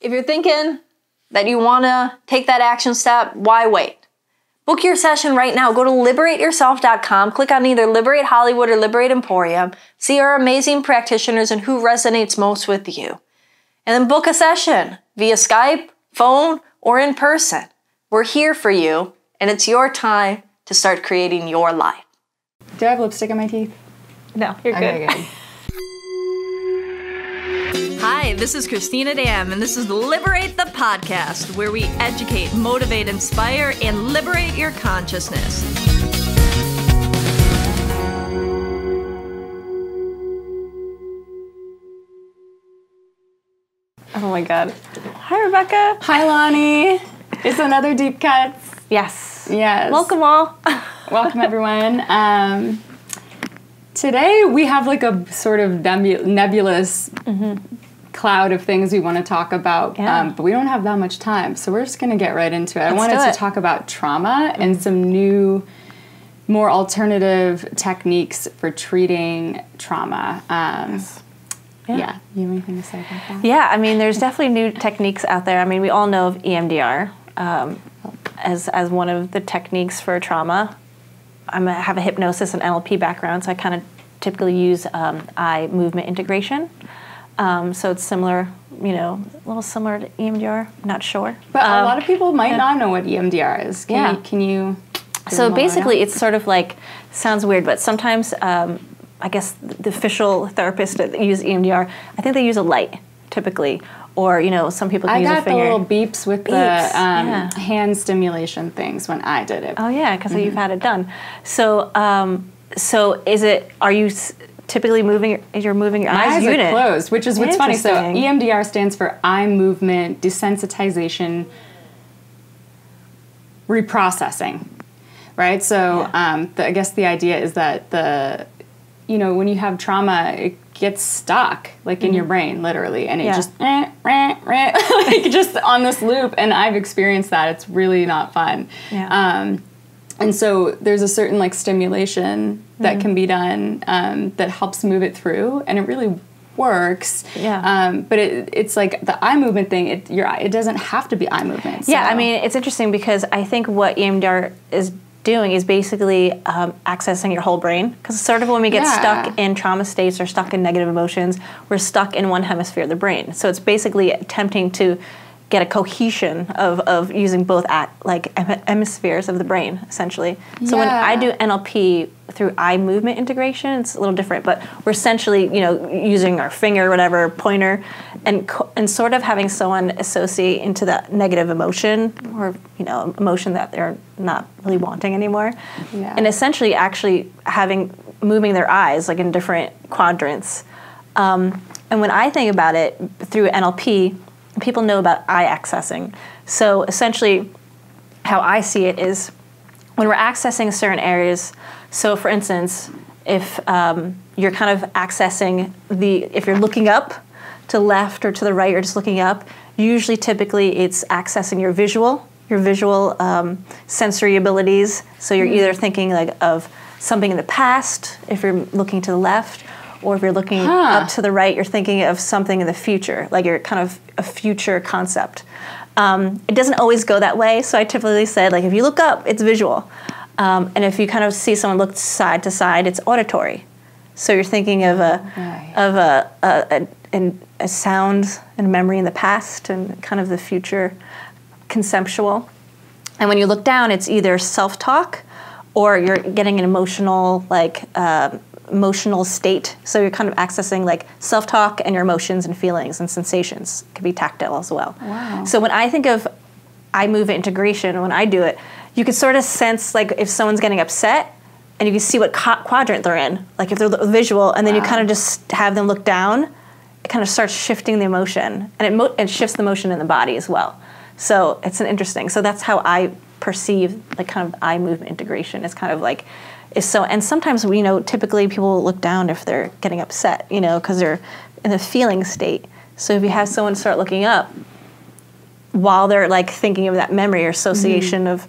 If you're thinking that you want to take that action step, why wait? Book your session right now. Go to liberateyourself.com, click on either Liberate Hollywood or Liberate Emporium, see our amazing practitioners and who resonates most with you. And then book a session via Skype, phone, or in person. We're here for you, and it's your time to start creating your life. Do I have lipstick on my teeth? No, you're good. Okay, good. Hi, this is Christina Dam, and this is Liberate The Podcast, where we educate, motivate, inspire, and liberate your consciousness. Oh my God. Hi, Rebekah. Hi, Lani. It's another Deep Cuts. Yes. Yes. Welcome all. Welcome, everyone. Today, we have like a sort of nebulous cloud of things we want to talk about, but we don't have that much time, so we're just going to get right into it. I wanted to talk about trauma and some new, more alternative techniques for treating trauma. Yeah. You have anything to say about that? Yeah, I mean, there's definitely new techniques out there. I mean, we all know of EMDR as one of the techniques for trauma. I have a hypnosis and NLP background, so I kind of typically use eye movement integration. So it's similar, you know, a little similar to EMDR, not sure. But a lot of people might not know what EMDR is. Can you so basically it's sort of like, sounds weird, but sometimes I guess the official therapists that use EMDR, I think they use a light typically, or, you know, some people can use a finger. I got the little beeps with the hand stimulation things when I did it. Oh yeah, because you've had it done. So, Typically you're moving your eyes unit. My eyes are closed, which is what's funny. So EMDR stands for Eye Movement Desensitization Reprocessing, right? So I guess the idea is that when you have trauma, it gets stuck like in your brain, literally, and it just like just on this loop. And I've experienced that. It's really not fun. Yeah. And so there's a certain like stimulation that can be done that helps move it through, and it really works. Yeah. But it's like the eye movement thing. It doesn't have to be eye movement. So. Yeah. I mean, it's interesting because I think what EMDR is doing is basically accessing your whole brain, because sort of when we get stuck in trauma states or stuck in negative emotions, we're stuck in one hemisphere of the brain. So it's basically attempting to get a cohesion of using both hemispheres of the brain, essentially. So when I do NLP through eye movement integration, it's a little different, but we're essentially, you know, using our finger, whatever, pointer, and sort of having someone associate into that negative emotion, or, you know, emotion that they're not really wanting anymore. Yeah. And essentially actually moving their eyes like in different quadrants. And when I think about it through NLP, people know about eye accessing. So essentially how I see it is when we're accessing certain areas, so for instance, if you're kind of accessing if you're looking up to left or to the right, or just looking up, typically it's accessing your visual sensory abilities. So you're either thinking like of something in the past, if you're looking to the left, or if you're looking up to the right, you're thinking of something in the future, like you're kind of a future concept. It doesn't always go that way, so I typically said, like, if you look up, it's visual. And if you kind of see someone look side to side, it's auditory. So you're thinking of a sound and memory in the past and kind of the future conceptual. And when you look down, it's either self-talk or you're getting an emotional, like, emotional state. So you're kind of accessing like self-talk and your emotions and feelings and sensations. It could be tactile as well. Wow. So when I think of eye movement integration, when I do it, you could sort of sense like if someone's getting upset, and you can see what quadrant they're in, like if they're visual, and then you kind of just have them look down, it kind of starts shifting the emotion, and it shifts the motion in the body as well. So it's an interesting, so that's how I perceive like kind of eye movement integration is kind of like, and sometimes we know typically people look down if they're getting upset, you know, because they're in a feeling state. So if you have someone start looking up while they're like thinking of that memory or association of,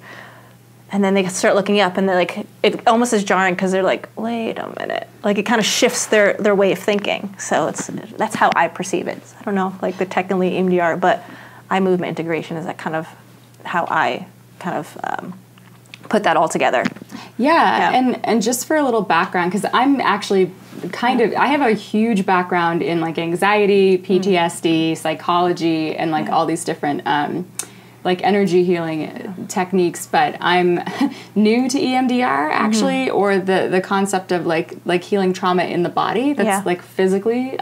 and then they start looking up and they're like, it almost is jarring because they're like, wait a minute, like it kind of shifts their way of thinking. So that's how I perceive it. So I don't know, like the technically EMDR, but eye movement integration is that kind of how I kind of put that all together. Yeah, yeah. And just for a little background, because I'm actually kind of, I have a huge background in like anxiety, PTSD, psychology, and like all these different like energy healing techniques, but I'm new to EMDR actually, or the concept of like healing trauma in the body that's like physically,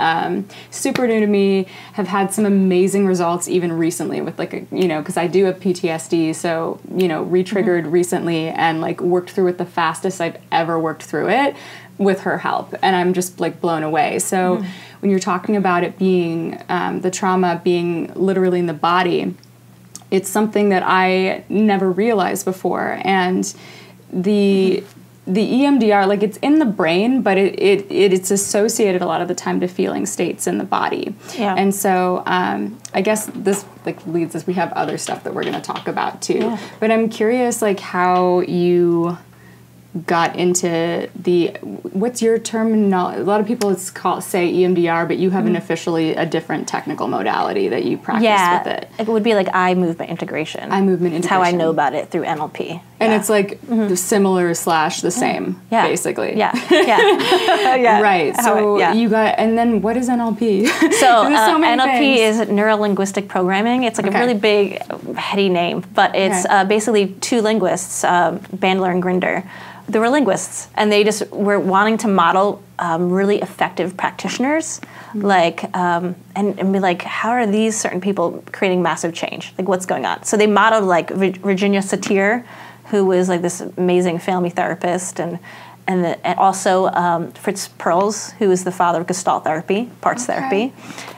super new to me. Have had some amazing results even recently with like, you know, cause I do have PTSD. So, you know, re-triggered recently and like worked through it the fastest I've ever worked through it with her help. And I'm just like blown away. So when you're talking about it being, the trauma being literally in the body, it's something that I never realized before. And the EMDR, like it's in the brain, but it's associated a lot of the time to feeling states in the body. Yeah. And so I guess this like leads us, we have other stuff that we're gonna talk about too. Yeah. But I'm curious like how you got into the, what's your terminology? A lot of people it's called, say EMDR, but you have an officially a different technical modality that you practice with it. It would be like eye movement integration. Eye movement integration. That's how I know about it through NLP. And it's like similar slash the same, basically. Yeah, yeah, yeah. Right, so you got, and then what is NLP? So NLP is neuro-linguistic programming. It's like a really big, heady name, but it's basically two linguists, Bandler and Grinder. They were linguists, and they just were wanting to model really effective practitioners, like and be like, how are these certain people creating massive change? Like, what's going on? So they modeled like Virginia Satir, who was like this amazing family therapist, and also Fritz Perls, who is the father of Gestalt therapy, parts therapy,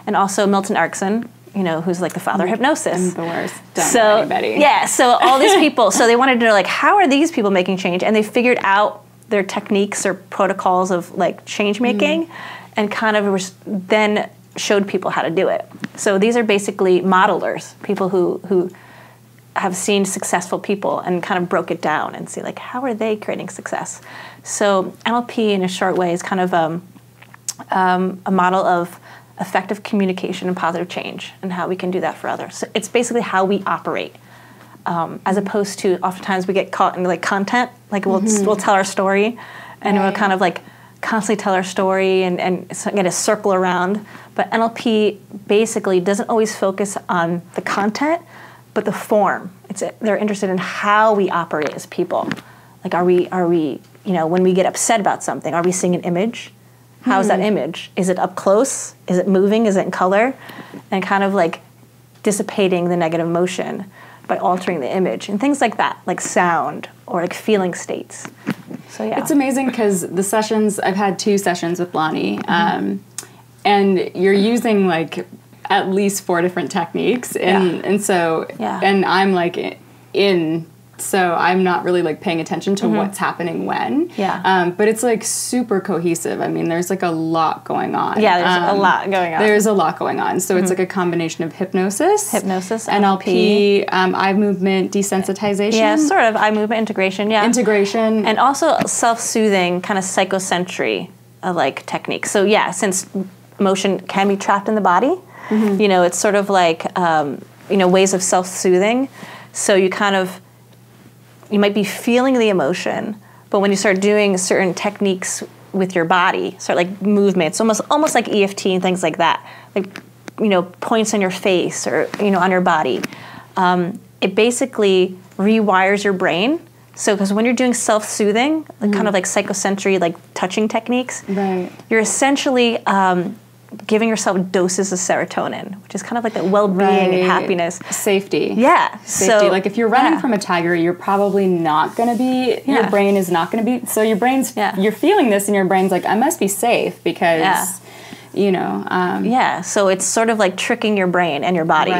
and also Milton Erickson, you know, who's like the father of hypnosis. I'm the worst. Don't know anybody. Yeah, so all these people, so they wanted to know like, how are these people making change? And they figured out their techniques or protocols of like change making and kind of then showed people how to do it. So these are basically modelers, people who have seen successful people and kind of broke it down and see like, how are they creating success? So NLP in a short way is kind of a model of effective communication and positive change and how we can do that for others. So it's basically how we operate, as opposed to oftentimes we get caught in like content, like we'll tell our story and we'll kind of like constantly tell our story and get a circle around. But NLP basically doesn't always focus on the content, but the form. They're interested in how we operate as people. Like are we, you know, when we get upset about something, are we seeing an image? How is that image? Is it up close? Is it moving? Is it in color? And kind of like dissipating the negative emotion by altering the image and things like that, like sound or like feeling states. So yeah. It's amazing because the sessions, I've had 2 sessions with Lani, and you're using like at least 4 different techniques. And, and I'm like in... So I'm not really like paying attention to what's happening when. Yeah. But it's like super cohesive. I mean, there's like a lot going on. Yeah, there's a lot going on. There's a lot going on. So it's like a combination of hypnosis, NLP, eye movement desensitization. Yeah, sort of eye movement integration. Yeah. Integration. And also self-soothing kind of psychosensory like technique. So yeah, since emotion can be trapped in the body, you know, it's sort of like, you know, ways of self-soothing. So you kind of, you might be feeling the emotion, but when you start doing certain techniques with your body, sort of like movements, almost like EFT and things like that, like, you know, points on your face or, you know, on your body, it basically rewires your brain. So, because when you're doing self-soothing, like kind of like psychosensory, like touching techniques, you're essentially giving yourself doses of serotonin, which is kind of like that well-being and happiness. Safety. Yeah. Safety. So, like if you're running from a tiger, you're probably not going to be, your brain is not going to be, so your brain's, you're feeling this and your brain's like, I must be safe because, you know. Yeah. So it's sort of like tricking your brain and your body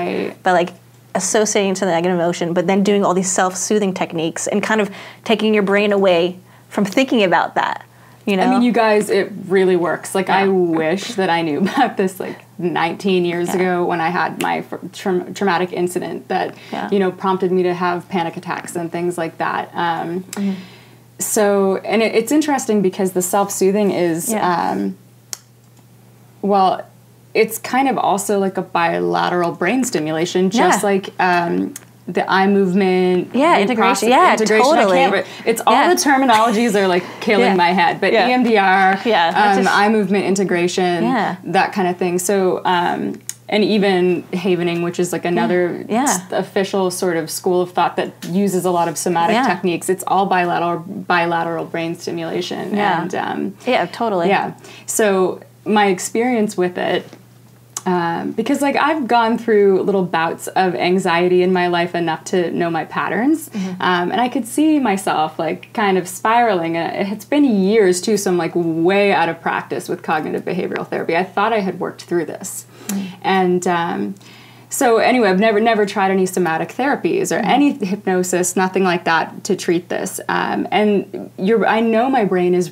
by like associating to the negative emotion, but then doing all these self-soothing techniques and kind of taking your brain away from thinking about that. You know? I mean, you guys, it really works. Like, I wish that I knew about this, like, 19 years ago when I had my traumatic incident that, you know, prompted me to have panic attacks and things like that. So, and it's interesting because the self-soothing is, well, it's kind of also like a bilateral brain stimulation, just like the eye movement. Yeah, integration. Totally. It's all the terminologies are like killing my head. But EMDR, eye movement integration, that kind of thing. So, and even Havening, which is like another official sort of school of thought that uses a lot of somatic techniques. It's all bilateral brain stimulation. Yeah. And, totally. Yeah. So my experience with it, because like I've gone through little bouts of anxiety in my life enough to know my patterns, and I could see myself like kind of spiraling. It's been years too, so I'm like way out of practice with cognitive behavioral therapy. I thought I had worked through this, and so anyway, I've never tried any somatic therapies or any hypnosis, nothing like that to treat this. And I know my brain is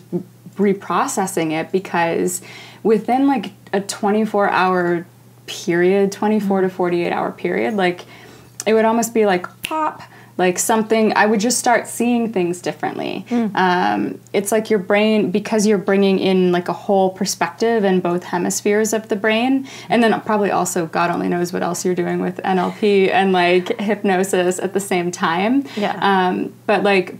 reprocessing it because within like a 24-hour period, 24 to 48-hour period, like it would almost be like pop, like something, I would just start seeing things differently. It's like your brain, because you're bringing in like a whole perspective in both hemispheres of the brain, and then probably also God only knows what else you're doing with NLP and like hypnosis at the same time. But like,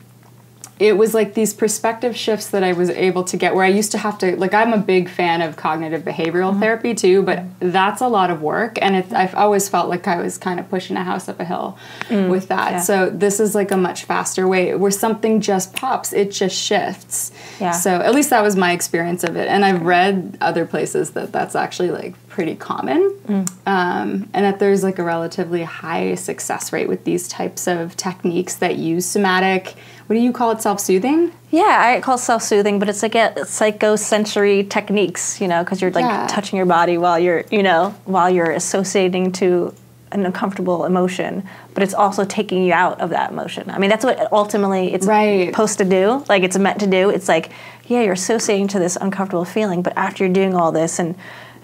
it was like these perspective shifts that I was able to get where I used to have to, like, I'm a big fan of cognitive behavioral therapy too, but that's a lot of work. And I've always felt like I was kind of pushing a house up a hill with that. So this is like a much faster way where something just pops, it just shifts. So at least that was my experience of it. And I've read other places that that's actually like pretty common, and that there's like a relatively high success rate with these types of techniques that use somatic, what do you call it, self-soothing? Yeah, I call it self-soothing, but it's like a psychosensory techniques, you know, because you're like touching your body while you're, you know, while you're associating to an uncomfortable emotion, but it's also taking you out of that emotion. I mean, that's what ultimately it's supposed to do. Like it's meant to do. It's like, yeah, you're associating to this uncomfortable feeling, but after you're doing all this and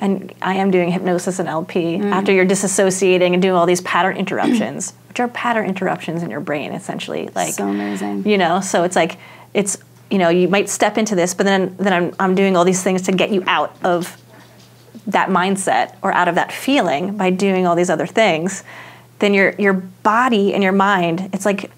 I am doing hypnosis and LP, after you're disassociating and doing all these pattern interruptions, which are pattern interruptions in your brain, essentially. Like, so amazing. You know, so it's like, it's, you know, you might step into this, but then I'm doing all these things to get you out of that mindset or out of that feeling by doing all these other things. Then your body and your mind, it's like,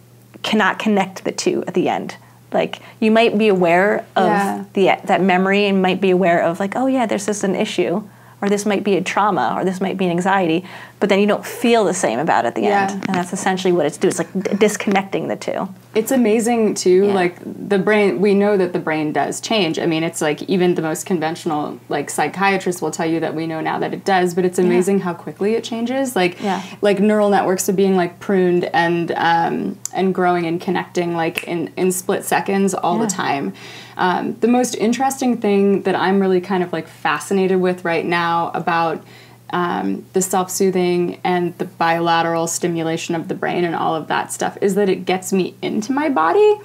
cannot connect the two at the end. Like you might be aware of that memory and might be aware of like, oh yeah, there's just an issue, or this might be a trauma, or this might be an anxiety, but then you don't feel the same about it at the end. And that's essentially what it's doing. It's like disconnecting the two. It's amazing too, like the brain, we know that the brain does change. I mean, it's like even the most conventional like psychiatrists will tell you that we know now that it does, but it's amazing how quickly it changes. Like like neural networks are being like pruned and growing and connecting like in split seconds all the time. The most interesting thing that I'm really kind of like fascinated with right now about the self-soothing and the bilateral stimulation of the brain and all of that stuff is that it gets me into my body.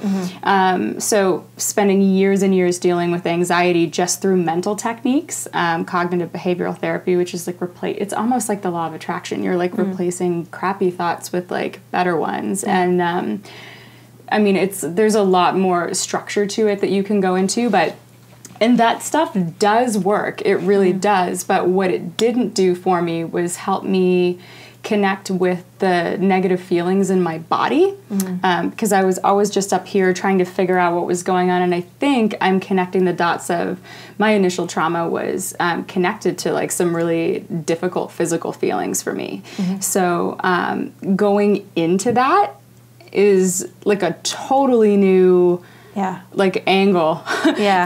So spending years and years dealing with anxiety just through mental techniques, cognitive behavioral therapy, which is like it's almost like the law of attraction. You're like replacing crappy thoughts with like better ones. And I mean, there's a lot more structure to it that you can go into, and that stuff does work. It really does. But what it didn't do for me was help me connect with the negative feelings in my body, because I was always just up here trying to figure out what was going on. And I think I'm connecting the dots of my initial trauma was connected to like some really difficult physical feelings for me. So going into that is like a totally new like angle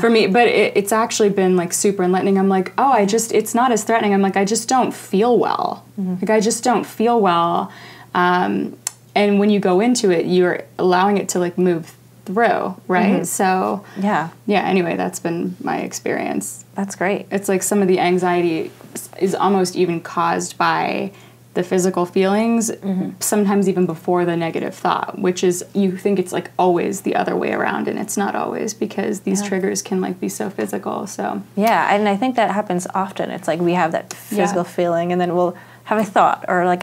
for me, but it's actually been like super enlightening. I'm like, oh, it's not as threatening. I'm like, I just don't feel well. Like I just don't feel well. And when you go into it, you're allowing it to like move through, right? So anyway, that's been my experience. That's great. It's like some of the anxiety is almost even caused by the physical feelings, sometimes even before the negative thought, which is you think it's like always the other way around, and it's not always, because these triggers can like be so physical. So and I think that happens often. It's like we have that physical feeling, and then we'll have a thought or like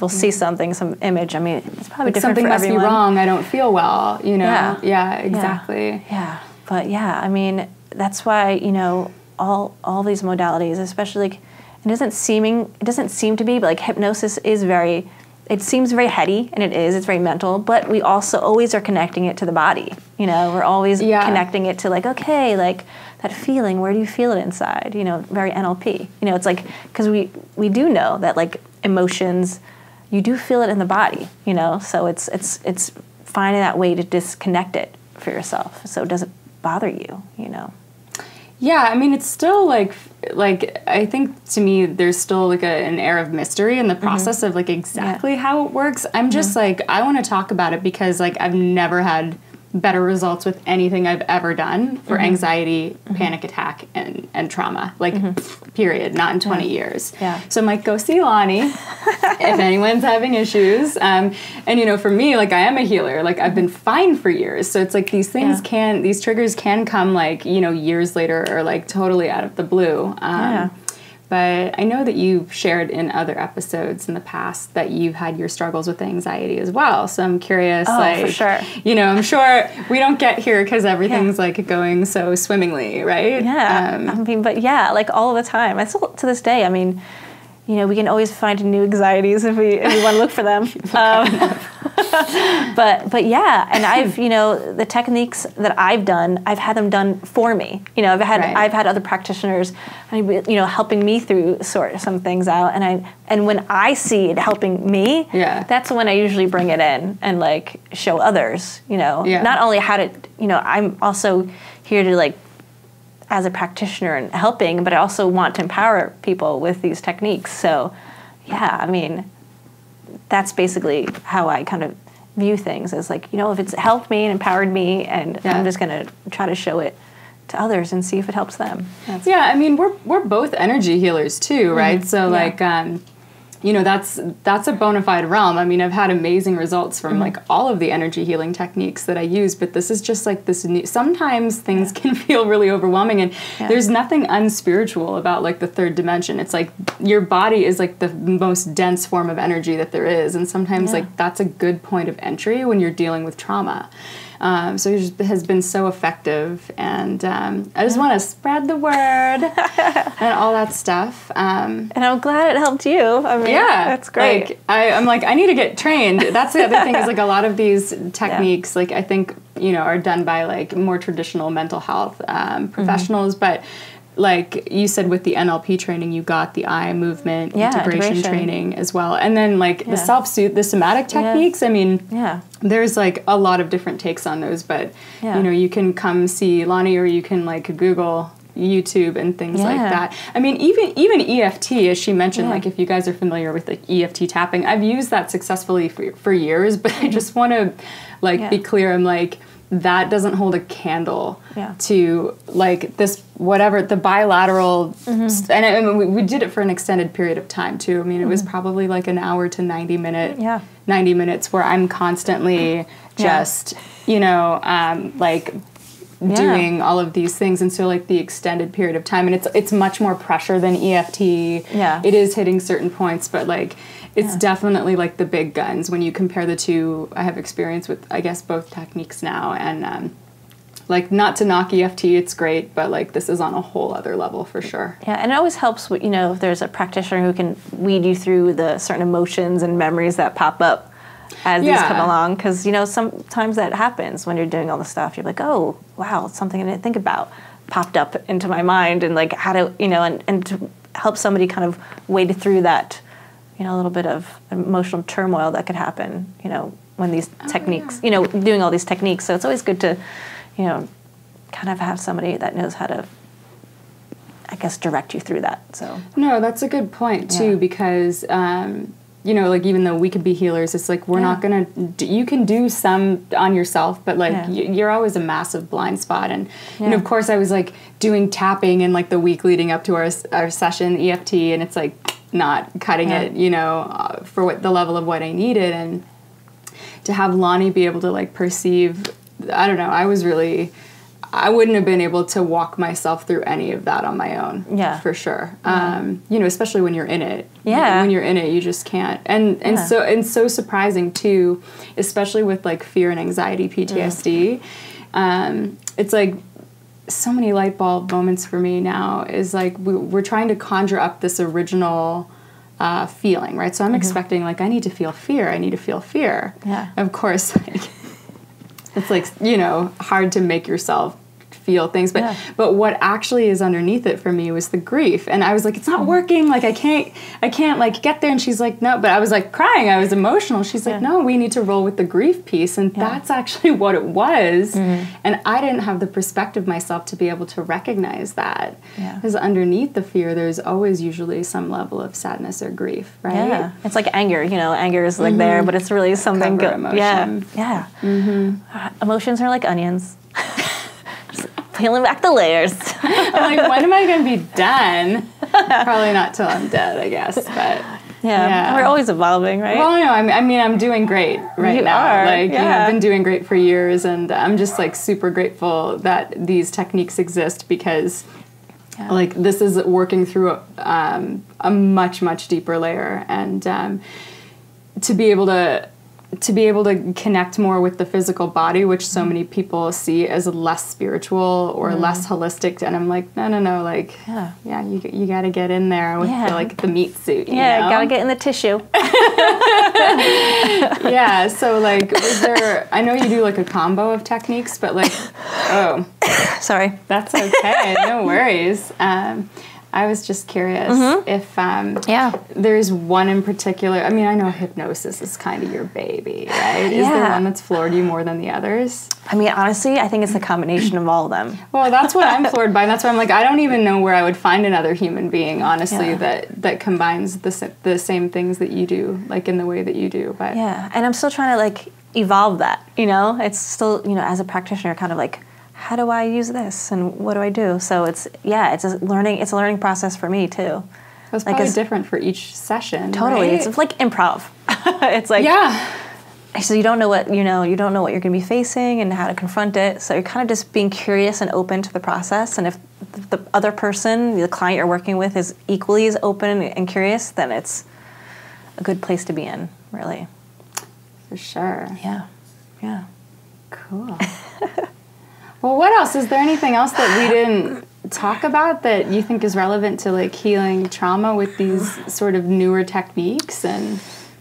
we'll see something, some image. I mean, it's probably like different for everyone. Something must be wrong. I don't feel well. You know? Exactly. But I mean, that's why, you know, all these modalities, especially like It doesn't seem to be, but like hypnosis is very, it seems very heady, and it is, it's very mental, but we also always are connecting it to the body. You know, we're always connecting it to like, okay, like that feeling, where do you feel it inside? You know, very NLP. You know, it's like, because we do know that like emotions, you do feel it in the body, you know? So it's finding that way to disconnect it for yourself so it doesn't bother you, you know? Yeah, I mean, it's still like I think to me there's still like an air of mystery in the process of like exactly how it works. I'm just like, I want to talk about it because like I've never had better results with anything I've ever done for anxiety, panic attack, and trauma. Like, period, not in 20 years. Yeah. So I'm like, go see Lani if anyone's having issues. And, you know, for me, like, I am a healer. Like, I've been fine for years. So it's like these things can, these triggers can come, like, you know, years later or, like, totally out of the blue. But I know that you've shared in other episodes in the past that you've had your struggles with anxiety as well. So I'm curious, for sure. You know, I'm sure we don't get here because everything's like going so swimmingly, right? Yeah. I mean, but yeah, like all the time. I still, to this day, I mean, you know, we can always find new anxieties if we want to look for them. But yeah, and I've, you know, the techniques that I've done, I've had them done for me. You know, I've had other practitioners, you know, helping me through sort of some things out, and when I see it helping me, that's when I usually bring it in and like show others. You know, not only how to, you know, I'm also here to like, as a practitioner and helping, but I also want to empower people with these techniques. So, yeah, I mean, that's basically how I kind of view things, is like, you know, if it's helped me and empowered me, and I'm just going to try to show it to others and see if it helps them. I mean, we're both energy healers too, right? So like, you know, that's a bona fide realm. I mean, I've had amazing results from like all of the energy healing techniques that I use, but this is just like this new, sometimes things can feel really overwhelming, and there's nothing unspiritual about like the third dimension. It's like your body is like the most dense form of energy that there is. And sometimes like that's a good point of entry when you're dealing with trauma. So it just has been so effective, and I just want to spread the word and all that stuff. And I'm glad it helped you. I mean, that's great. Like, I'm like, I need to get trained. That's the other thing, is like a lot of these techniques, like I think, you know, are done by like more traditional mental health professionals, but like you said, with the NLP training, you got the eye movement integration training as well. And then like the self-soothe, the somatic techniques, I mean, there's like a lot of different takes on those, but you know, you can come see Lani, or you can like Google YouTube and things like that. I mean, even EFT, as she mentioned, like if you guys are familiar with like EFT tapping, I've used that successfully for years, but I just want to like be clear. I'm like, that doesn't hold a candle to like this, whatever the bilateral, and I mean, we did it for an extended period of time too. I mean, it was probably like an hour to 90 minutes where I'm constantly just, you know, like doing all of these things. And so like the extended period of time, and it's much more pressure than EFT. Yeah. It is hitting certain points, but like, it's definitely like the big guns when you compare the two. I have experience with, I guess, both techniques now, and like, not to knock EFT, it's great, but like this is on a whole other level for sure. Yeah, and it always helps, you know, if there's a practitioner who can weed you through the certain emotions and memories that pop up as these come along, because, you know, sometimes that happens when you're doing all the stuff. You're like, oh, wow, it's something I didn't think about popped up into my mind, and like how to, you know, and to help somebody kind of wade through that, you know, a little bit of emotional turmoil that could happen, you know, when these techniques, you know, doing all these techniques. So it's always good to, you know, kind of have somebody that knows how to, I guess, direct you through that. So no, that's a good point too, because, you know, like even though we could be healers, it's like we're not going to, you can do some on yourself, but like you're always a massive blind spot. And, you know, of course I was like doing tapping in like the week leading up to our session, EFT, and it's like, not cutting it, you know, for what the level of what I needed. And to have Lani be able to like perceive, I don't know, I wouldn't have been able to walk myself through any of that on my own. Yeah, for sure. You know, especially when you're in it. Yeah. When you're in it, you just can't. And so surprising too, especially with like fear and anxiety, PTSD. It's like, so many light bulb moments for me now is like we're trying to conjure up this original feeling, right? So I'm expecting like I need to feel fear. Yeah. Of course, like, it's like, you know, hard to make yourself feel things, but but what actually is underneath it for me was the grief. And I was like, it's not working, like I can't like get there. And she's like, no, but I was like crying, I was emotional. She's like, no, we need to roll with the grief piece. And that's actually what it was. And I didn't have the perspective myself to be able to recognize that, because underneath the fear there's always usually some level of sadness or grief, right? It's like anger, you know, anger is like there, but it's really something good. Emotions are like onions. Peeling back the layers. I'm like, when am I going to be done? Probably not till I'm dead, I guess. But we're always evolving, right? Well, no, I mean, I'm doing great right now. Like, you know, I've been doing great for years, and I'm just like super grateful that these techniques exist, because, like, this is working through a much, much deeper layer, and to be able to connect more with the physical body, which so many people see as less spiritual or less holistic. And I'm like, no, like, you got to get in there with the, like, the meat suit, you know? Got to get in the tissue. So, like, was there, I know you do, like, a combo of techniques, but, like, sorry. That's okay, no worries. I was just curious if there's one in particular. I mean, I know hypnosis is kind of your baby, right? Is there one that's floored you more than the others? I mean, honestly, I think it's a combination of all of them. Well, that's what I'm floored by. That's why I'm like, I don't even know where I would find another human being, honestly, that combines the same things that you do, like in the way that you do. But and I'm still trying to, like, evolve that, you know? It's still, you know, as a practitioner, kind of like, how do I use this and what do I do? So it's a learning process for me too. It's probably different for each session. Totally. Right? It's like improv. It's like, so you don't know what you're going to be facing and how to confront it. So you're kind of just being curious and open to the process. And if the other person, the client you're working with, is equally as open and curious, then it's a good place to be in, really. For sure. Yeah. Cool. Well, what else? Is there anything else that we didn't talk about that you think is relevant to, like, healing trauma with these sort of newer techniques and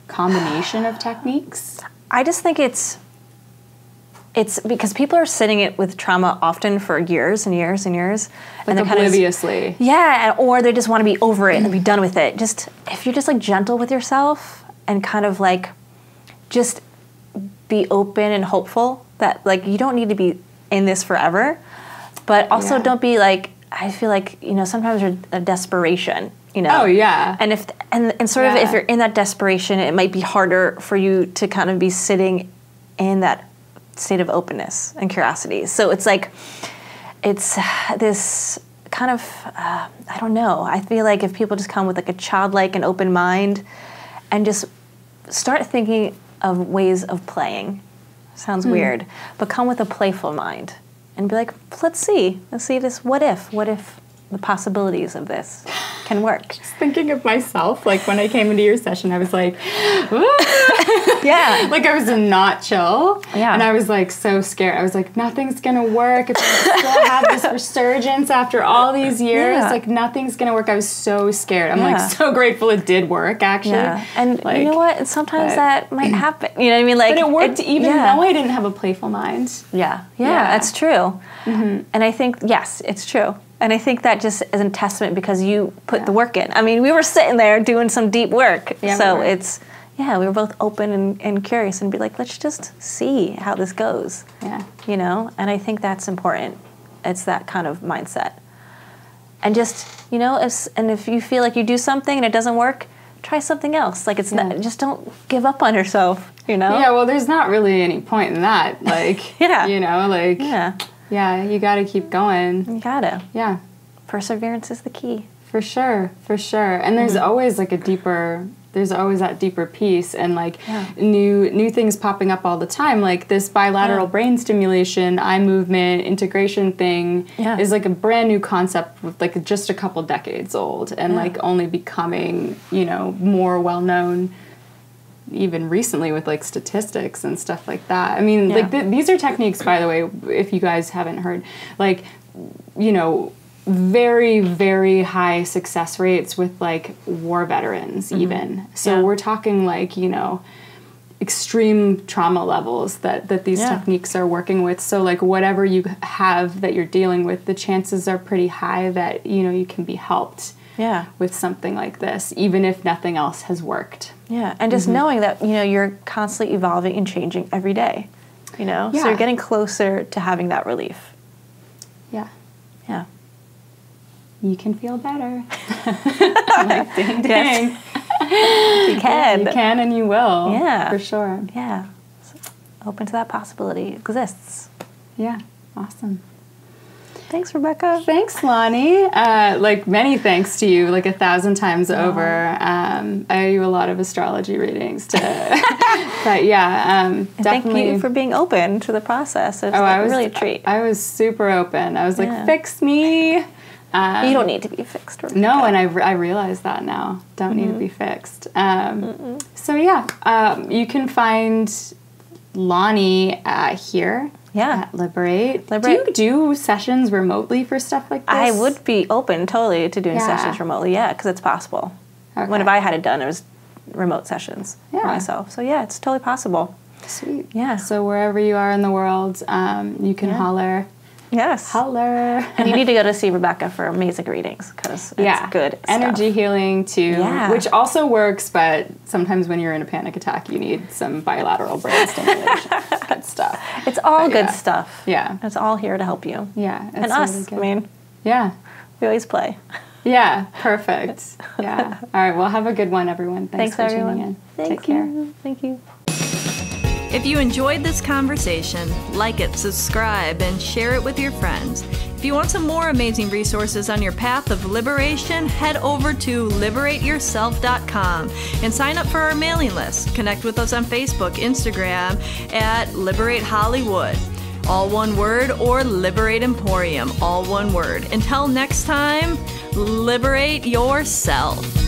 combination of techniques? I just think it's because people are sitting it with trauma often for years and years and years. Like, and obliviously. Kind of, or they just want to be over it and be done with it. Just, if you're just, like, gentle with yourself and kind of, like, just be open and hopeful that, like, you don't need to be in this forever, but also don't be like, I feel like, you know, sometimes you're a desperation, you know. Oh yeah. And if you're in that desperation, it might be harder for you to kind of be sitting in that state of openness and curiosity. So it's like, it's this kind of I don't know. I feel like if people just come with, like, a childlike and open mind, and just start thinking of ways of playing. Sounds weird, but come with a playful mind and be like, let's see this, what if the possibilities of this can work. Just thinking of myself, like, when I came into your session, I was like, like, I was not chill, and I was like so scared. I was like, nothing's gonna work. If I still have this resurgence after all these years, like, nothing's gonna work. I was so scared. I'm like so grateful it did work, actually. And, like, you know what? Sometimes that might happen. You know what I mean? Like, but it worked even though I didn't have a playful mind. Yeah, that's true. And I think it's true. And I think that just is a testament, because you put the work in. I mean, we were sitting there doing some deep work. Yeah, so we were both open and curious and be like, let's just see how this goes. Yeah. You know? And I think that's important. It's that kind of mindset. And just, you know, if you feel like you do something and it doesn't work, try something else. Like, it's not, just don't give up on yourself, you know? Yeah, well, there's not really any point in that. Like, you know, like... Yeah. Yeah, you gotta keep going. You gotta. Yeah. Perseverance is the key. For sure, for sure. And there's always, like, that deeper piece, and, like, new things popping up all the time. Like, this bilateral brain stimulation, eye movement, integration thing is, like, a brand new concept with, like, just a couple decades old, and, like, only becoming, you know, more well known even recently with like statistics and stuff like that. I mean, like these are techniques, by the way, if you guys haven't heard, like, you know, very, very high success rates with like war veterans even. So we're talking like, you know, extreme trauma levels that, these techniques are working with. So like whatever you have that you're dealing with, the chances are pretty high that, you know, you can be helped with something like this, even if nothing else has worked. Yeah. And just knowing that, you know, you're constantly evolving and changing every day, you know, so you're getting closer to having that relief. Yeah. Yeah. You can feel better. I'm like, ding, ding. You can. You can and you will. Yeah. For sure. Yeah. So open to that possibility. It exists. Yeah. Awesome. Thanks, Rebekah. Thanks, Lani. Like, many thanks to you, like 1,000 times over. I owe you a lot of astrology readings, to, but yeah, definitely. Thank you for being open to the process. It's really a treat. I was super open. I was like, fix me. You don't need to be fixed. Rebekah. No, and I realize that now. Don't need to be fixed. So yeah, you can find Lani here. Yeah, Liberate. Do you do sessions remotely for stuff like this? I would be open totally to doing sessions remotely, because it's possible. Okay. Whenever I had it done, it was remote sessions for myself. So yeah, it's totally possible. Sweet. Yeah. So wherever you are in the world, you can holler. Yes. Holler. And you need to go to see Rebekah for amazing readings, because it's good energy stuff. Healing too, which also works, but sometimes when you're in a panic attack, you need some bilateral brain stimulation. Good stuff. It's all good stuff. Yeah. It's all here to help you. Yeah. And us. Really, I mean, we always play. Yeah. Perfect. Yeah. All right. Well, have a good one, everyone. Thanks for tuning in. Take care. Thank you. If you enjoyed this conversation, like it, subscribe, and share it with your friends. If you want some more amazing resources on your path of liberation, head over to liberateyourself.com and sign up for our mailing list. Connect with us on Facebook, Instagram at Liberate Hollywood, all one word, or Liberate Emporium, all one word. Until next time, liberate yourself.